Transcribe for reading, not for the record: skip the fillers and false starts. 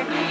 like